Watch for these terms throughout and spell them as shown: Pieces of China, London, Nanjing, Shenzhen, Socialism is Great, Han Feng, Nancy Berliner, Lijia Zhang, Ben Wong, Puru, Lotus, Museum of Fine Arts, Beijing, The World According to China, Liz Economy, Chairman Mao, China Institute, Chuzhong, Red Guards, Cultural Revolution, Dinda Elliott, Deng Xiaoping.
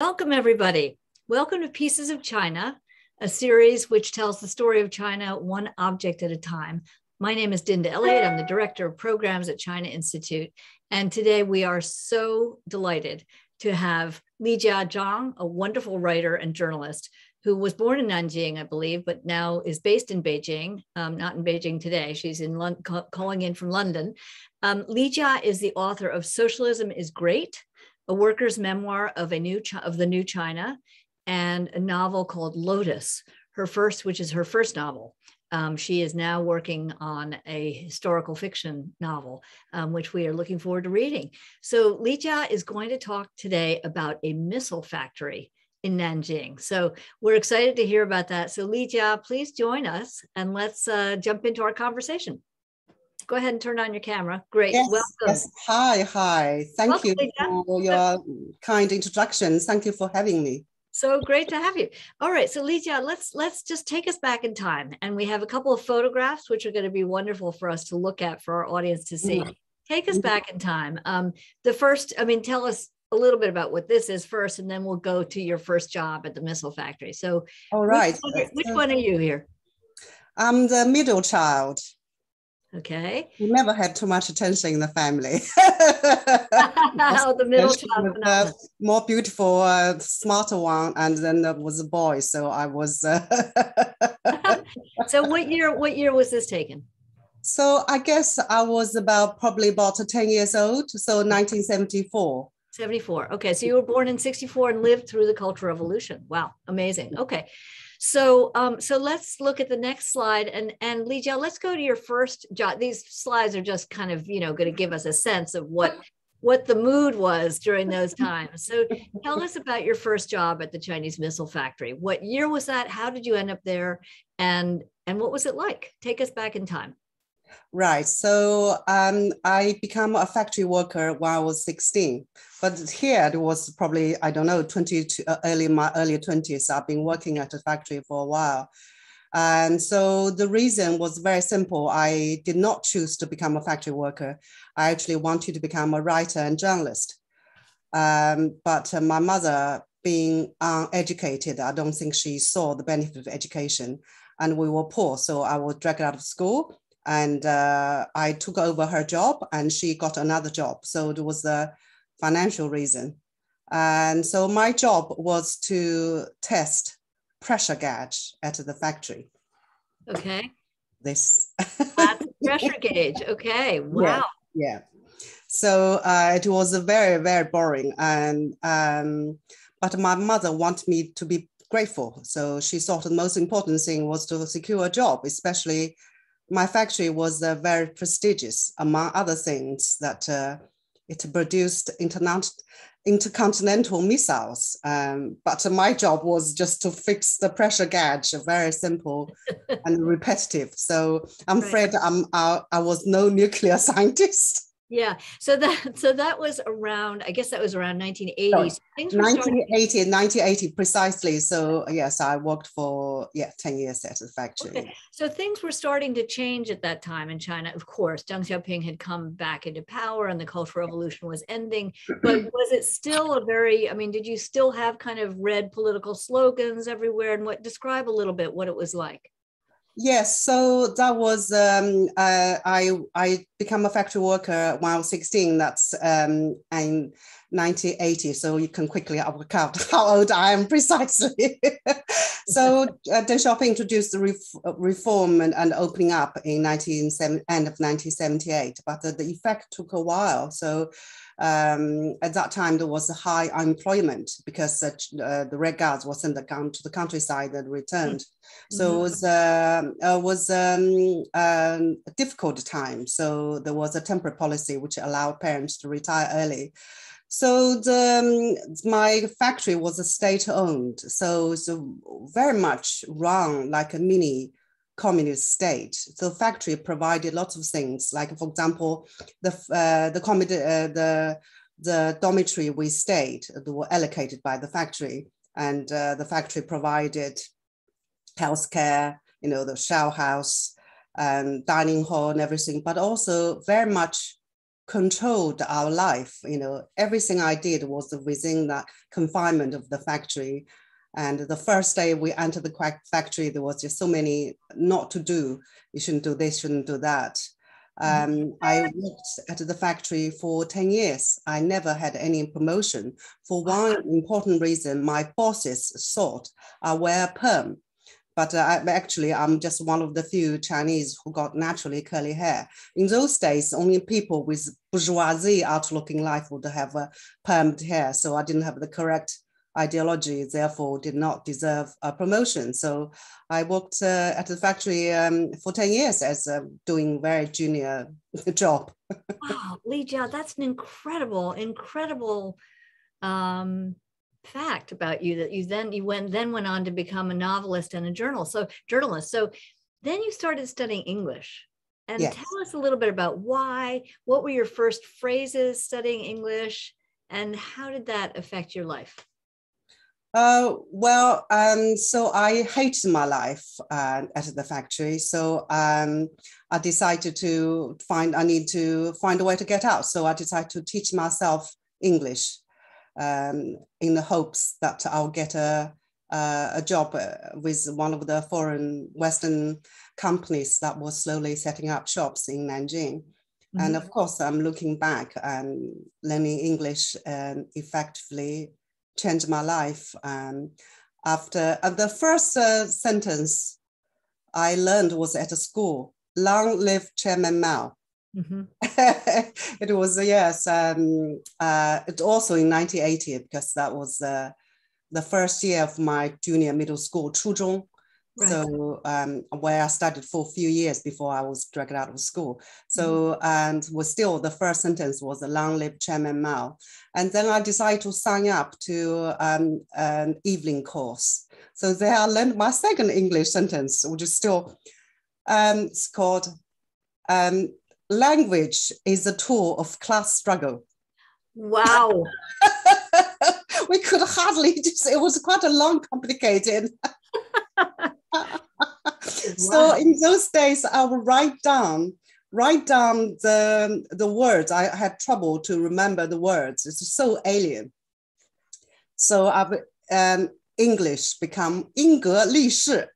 Welcome, everybody. Welcome to Pieces of China, a series which tells the story of China one object at a time. My name is Dinda Elliott. I'm the Director of Programs at China Institute. And today we are so delighted to have Lijia Zhang, a wonderful writer and journalist who was born in Nanjing, I believe, but now is based in Beijing, not in Beijing today. She's in calling in from London. Lijia is the author of Socialism is Great, a worker's memoir of the new China, and a novel called Lotus, which is her first novel. She is now working on a historical fiction novel, which we are looking forward to reading. So Lijia is going to talk today about a missile factory in Nanjing. So we're excited to hear about that. So Lijia, please join us and let's jump into our conversation. Go ahead and turn on your camera. Great, yes, welcome. Yes. Hi. Thank you for your kind introduction. Thank you for having me. So great to have you. All right, so Lijia, let's just take us back in time. And we have a couple of photographs, which are going to be wonderful for us to look at for our audience to see. Yeah. Take us back in time. Tell us a little bit about what this is first, and then we'll go to your first job at the missile factory. So all right. Which one are you here? I'm the middle child. Okay. We never had too much attention in the family. Oh, the middle child. The more beautiful, smarter one, and then there was a boy. So I was. So what year was this taken? So I guess I was probably about 10 years old. So 1974. 74. Okay. So you were born in 1964 and lived through the Cultural Revolution. Wow. Amazing. Okay. So, so let's look at the next slide, and Lijia, let's go to your first job. These slides are just kind of, going to give us a sense of what the mood was during those times. So tell us about your first job at the Chinese missile factory. What year was that? How did you end up there? And what was it like? Take us back in time. Right. So I became a factory worker when I was 16, but here it was probably, 20s. I've been working at a factory for a while. And so the reason was very simple. I did not choose to become a factory worker. I actually wanted to become a writer and journalist. But my mother, being uneducated, I don't think she saw the benefit of education, and we were poor. So I was dragged out of school. And I took over her job, and she got another job. So it was a financial reason. And so my job was to test pressure gauge at the factory. Okay. That's a pressure gauge. Okay. Wow. Yeah. So it was very, very boring. And but my mother wanted me to be grateful. So she thought the most important thing was to secure a job, especially. My factory was very prestigious, among other things, that it produced intercontinental missiles. But my job was just to fix the pressure gauge, very simple and repetitive. So I'm afraid I was no nuclear scientist. Yeah, so that was around, I guess that was around 1980. Sorry, 1980 precisely. So yes, I worked for 10 years at the factory. Okay. So things were starting to change at that time in China. Of course, Deng Xiaoping had come back into power and the Cultural Revolution was ending, but was it still did you still have kind of red political slogans everywhere, and describe a little bit what it was like? Yes, so that was, I became a factory worker when I was 16, that's in 1980. So you can quickly work out how old I am precisely. So Deng Xiaoping introduced the reform and opening up in end of 1978, but the effect took a while. So at that time, there was high unemployment because the Red Guards were sent to the countryside and returned. Mm-hmm. So it was a difficult time. So there was a temporary policy which allowed parents to retire early. So my factory was state-owned. So it's very much run like a mini communist state. The factory provided lots of things, like, for example, the dormitory we stayed, they were allocated by the factory, and the factory provided healthcare, the shower house, dining hall, and everything. But also very much controlled our life. You know, everything I did was within the confinement of the factory. And the first day we entered the factory, there was just so many not to do. You shouldn't do this, shouldn't do that. I worked at the factory for 10 years. I never had any promotion. For one important reason, my bosses thought I wear a perm. But actually, I'm just one of the few Chinese who got naturally curly hair. In those days, only people with bourgeoisie outlooking life would have permed hair. So I didn't have the correct ideology, therefore did not deserve a promotion. So I worked at the factory for 10 years as doing very junior job. Wow, Lijia, that's an incredible fact about you, that you then went on to become a novelist and a journalist. So then you started studying English. And yes, tell us a little bit about why, what were your first phrases studying English, and how did that affect your life? So I hated my life at the factory. So I decided to find a way to get out. So I decided to teach myself English in the hopes that I'll get a job with one of the foreign Western companies that was slowly setting up shops in Nanjing. Mm-hmm. And of course, I'm looking back and learning English effectively changed my life. After the first sentence I learned was at a school, "Long live Chairman Mao." Mm-hmm. It was, yes, it also in 1980, because that was the first year of my junior middle school, Chuzhong. Right. So where I studied for a few years before I was dragged out of school. So, mm-hmm, and was still the first sentence was "Long live Chairman Mao." And then I decided to sign up to an evening course. So there I learned my second English sentence, which is still, it's called, "Language is a tool of class struggle." Wow. We could hardly, it was quite a long, complicated. So in those days, I would write down the words. I had trouble to remember the words. It's so alien. So English become 英格力士.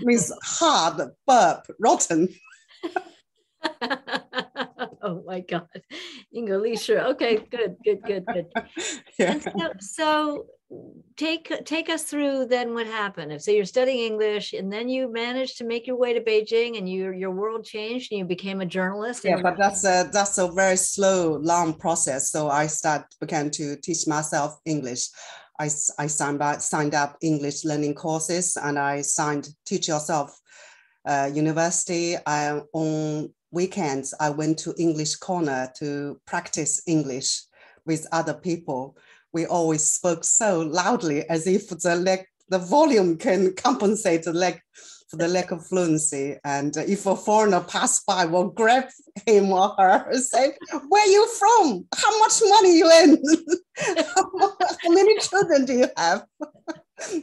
Means hard, burp, rotten. Oh my God. English, sure. Okay, good. Yeah. And so take us through then what happened. So you're studying English and then you managed to make your way to Beijing and your world changed and you became a journalist. Yeah, but that's a very slow, long process. So I began to teach myself English. I signed up English learning courses and I signed Teach Yourself University. On weekends, I went to English Corner to practice English with other people. We always spoke so loudly as if the volume can compensate for the lack of fluency. And if a foreigner passed by, we'll grab him or her and say, "Where are you from? How much money you earn? How many children do you have?"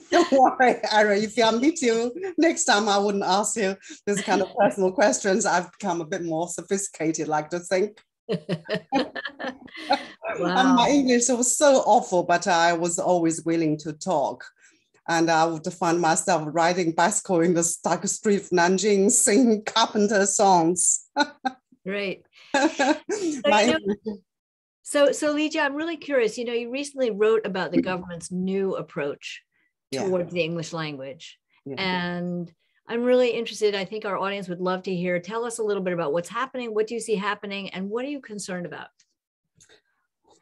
Don't worry, Ira, if I meet you next time, I wouldn't ask you this kind of personal questions. I've become a bit more sophisticated, like to think. Wow. And my English was so awful, but I was always willing to talk. And I would find myself riding bicycle in the stuck street of Nanjing, singing carpenter songs. Great. So Lijia, I'm really curious. You know, you recently wrote about the government's new approach towards the English language. Yeah. And I'm really interested. I think our audience would love to hear. Tell us a little bit about what's happening. What do you see happening? And what are you concerned about?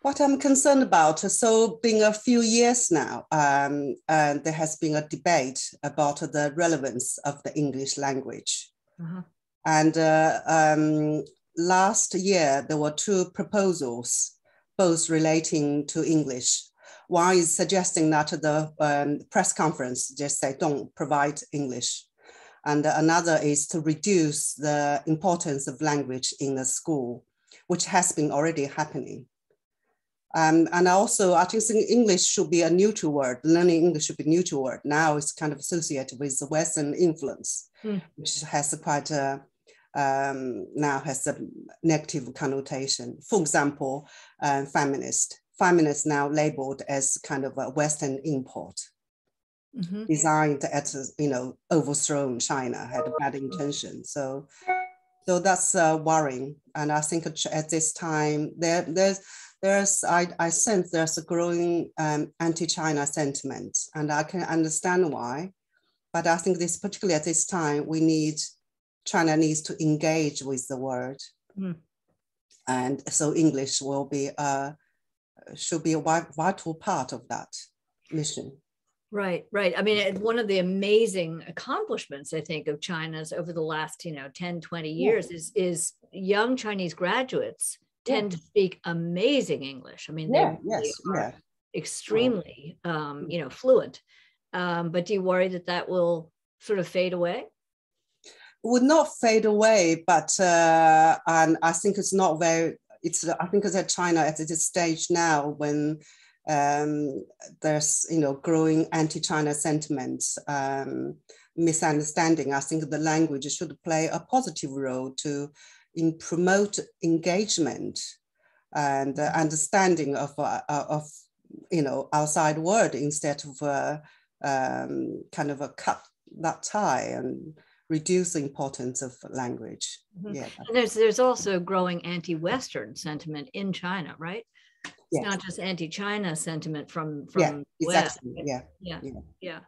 What I'm concerned about, so being a few years now, and there has been a debate about the relevance of the English language. Uh-huh. And last year, there were two proposals, both relating to English. One is suggesting that the press conference just say, don't provide English. And another is to reduce the importance of language in the school, which has been already happening. And also, I think English should be a neutral word. Learning English should be a neutral word. Now it's kind of associated with the Western influence, which has quite now has a negative connotation. For example, feminist. Feminist now labeled as kind of a Western import, designed at, you know, overthrowing China, had a bad intention. So that's worrying. And I think at this time, I sense there's a growing anti-China sentiment, and I can understand why. But I think this, particularly at this time, China needs to engage with the world. And so English will be, should be a vital part of that mission. Right, right. I mean, one of the amazing accomplishments, I think, of China's over the last, 10, 20 years is young Chinese graduates tend to speak amazing English. I mean, they are extremely, fluent. But do you worry that that will sort of fade away? It would not fade away, but and I think it's not very, I think it's at China at this stage now when there's, growing anti-China sentiment, misunderstanding. I think the language should play a positive role in promote engagement and understanding of outside world, instead of kind of a cut that tie and reduce the importance of language. Yeah, and there's also growing anti-Western sentiment in China, right? It's not just anti-China sentiment from exactly. West. Yeah.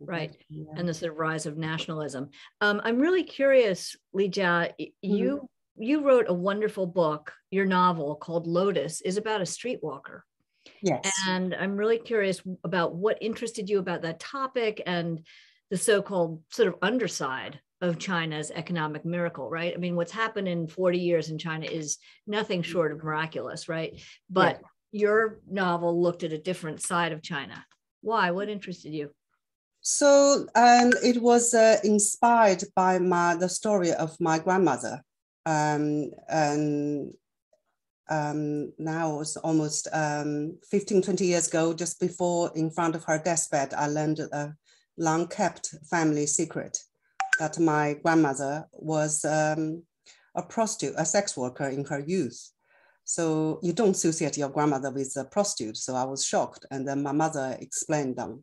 Right. And the sort of rise of nationalism. I'm really curious, Lijia, you wrote a wonderful book. Your novel, called Lotus, is about a streetwalker. Yes. And I'm really curious about what interested you about that topic and the so-called sort of underside of China's economic miracle, right? I mean, what's happened in 40 years in China is nothing short of miraculous, right? But your novel looked at a different side of China. Why? What interested you? So it was inspired by the story of my grandmother. Now it's almost 15, 20 years ago, just before in front of her deathbed, I learned a long-kept family secret that my grandmother was a prostitute, a sex worker in her youth. So you don't associate your grandmother with a prostitute. So I was shocked. And then my mother explained them.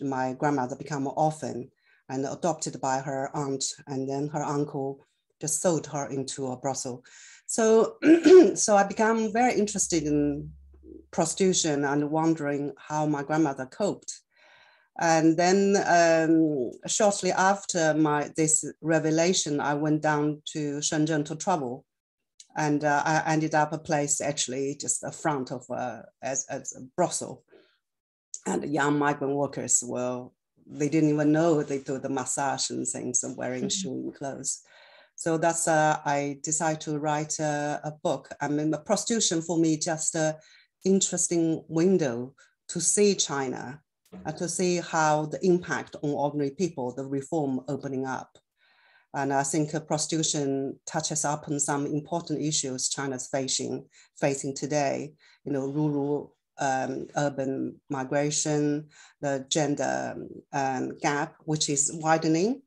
My grandmother became an orphan and adopted by her aunt, and then her uncle just sold her into a brothel. So I became very interested in prostitution and wondering how my grandmother coped. And then shortly after this revelation, I went down to Shenzhen to travel. And I ended up a place, actually, just the front of as a brothel. And young migrant workers, well, they didn't even know, they do the massage and things and wearing shoes and clothes. So that's, I decided to write a book. I mean, the prostitution for me, just an interesting window to see China, to see how the impact on ordinary people, the reform opening up. And I think prostitution touches upon some important issues China's facing today, rural, urban migration, the gender gap, which is widening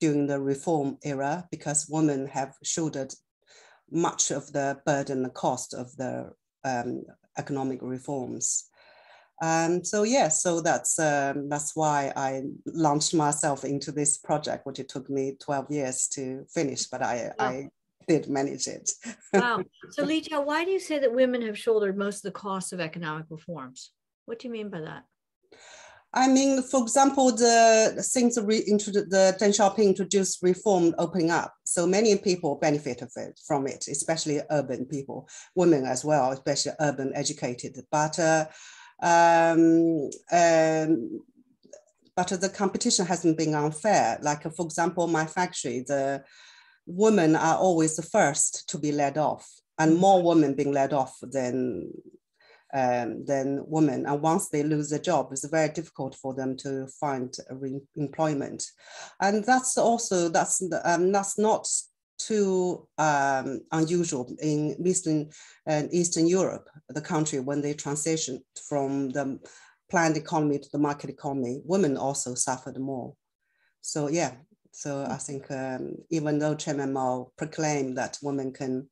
during the reform era, because women have shouldered much of the burden, the cost of the economic reforms. So that's why I launched myself into this project, which it took me 12 years to finish, but I did manage it. Wow. So Lijia, why do you say that women have shouldered most of the costs of economic reforms? What do you mean by that? I mean, for example, the Deng Xiaoping introduced reform opening up. So many people benefited from it, especially urban people, women as well, especially urban educated. But the competition hasn't been unfair. Like, for example, my factory, the women are always the first to be laid off, and more women being laid off than women. And once they lose their job, it's very difficult for them to find employment. And that's not too unusual in Eastern Europe, the country when they transitioned from the planned economy to the market economy. Women also suffered more. So yeah, So I think even though Chairman Mao proclaimed that women can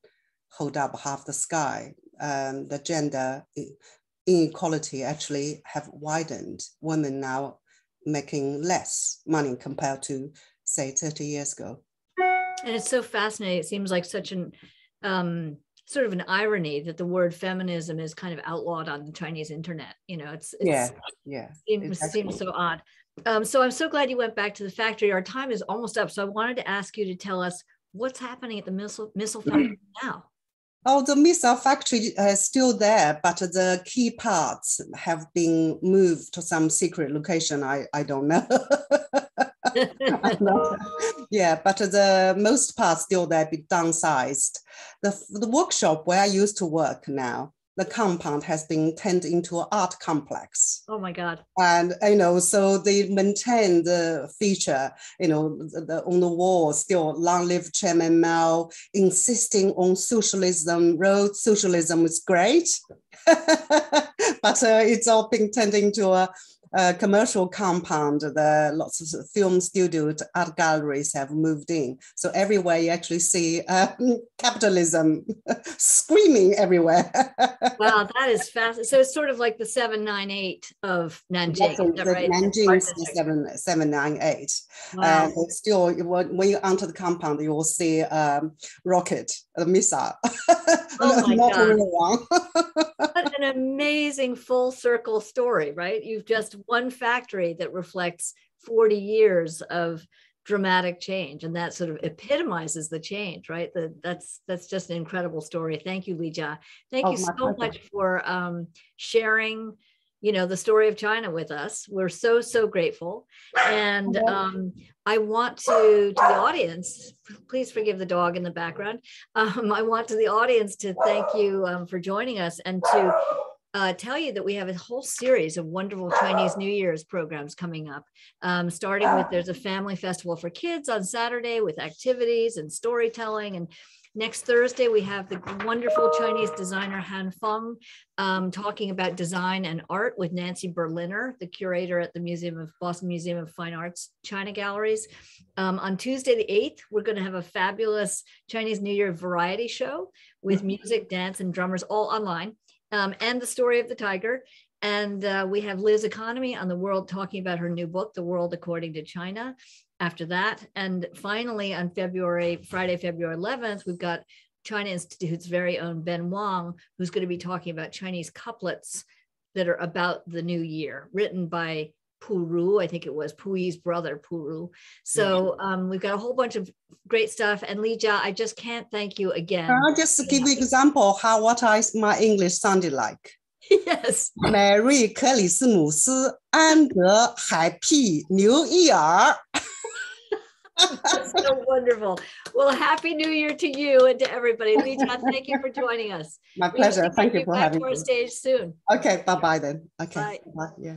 hold up half the sky, the gender inequality actually have widened. Women now making less money compared to, say, 30 years ago. And it's so fascinating. It seems like such an sort of an irony that the word feminism is kind of outlawed on the Chinese internet. You know, it seems so odd. So I'm so glad you went back to the factory. Our time is almost up. So I wanted to ask you to tell us what's happening at the missile factory now. Oh, the missile factory is still there, but the key parts have been moved to some secret location. I don't know. Yeah, but the most parts still there, be downsized. The workshop where I used to work now, the compound has been turned into an art complex. Oh my God. And, you know, so they maintain the feature, you know, on the wall, still long live Chairman Mao, insisting on socialism, road socialism is great, but it's all been turned into a commercial compound. The lots of film studios, art galleries have moved in. So everywhere you actually see capitalism screaming everywhere. Wow, that is fast. So it's sort of like the 798 of Nanjing. Yes, is that right? Nanjing is 798. Wow. Still, when you enter the compound, you will see rocket, a missile. Oh my God. Really wrong. What an amazing full circle story, right? You've just one factory that reflects 40 years of dramatic change, and that sort of epitomizes the change, right? That's just an incredible story. Thank you, Lijia. Thank you so much for sharing, you know, the story of China with us. We're so, so grateful. And I want to the audience, please forgive the dog in the background. I want to the audience to thank you for joining us, and to tell you that we have a whole series of wonderful Chinese New Year's programs coming up, starting with there's a family festival for kids on Saturday with activities and storytelling. And next Thursday, we have the wonderful Chinese designer Han Feng talking about design and art with Nancy Berliner, the curator at the Boston Museum of Fine Arts China Galleries. On Tuesday the 8th, we're going to have a fabulous Chinese New Year variety show with music, dance, and drummers, all online. And the story of the tiger. And we have Liz Economy on The World talking about her new book, The World According to China, after that. And finally, on Friday, February 11th, we've got China Institute's very own Ben Wong, who's going to be talking about Chinese couplets that are about the new year, written by Puru, I think it was Puyi's brother, Puru. So we've got a whole bunch of great stuff. And Lijia, I just can't thank you again. Can I just give you an example how my English sounded like? Yes. Merry Christmas, and Happy New Year. That's so wonderful. Well, Happy New Year to you and to everybody. Lijia, thank you for joining us. My pleasure. Thank you for having me. Back to our stage soon. Okay. Bye-bye then. Okay. Bye. Bye. Yeah.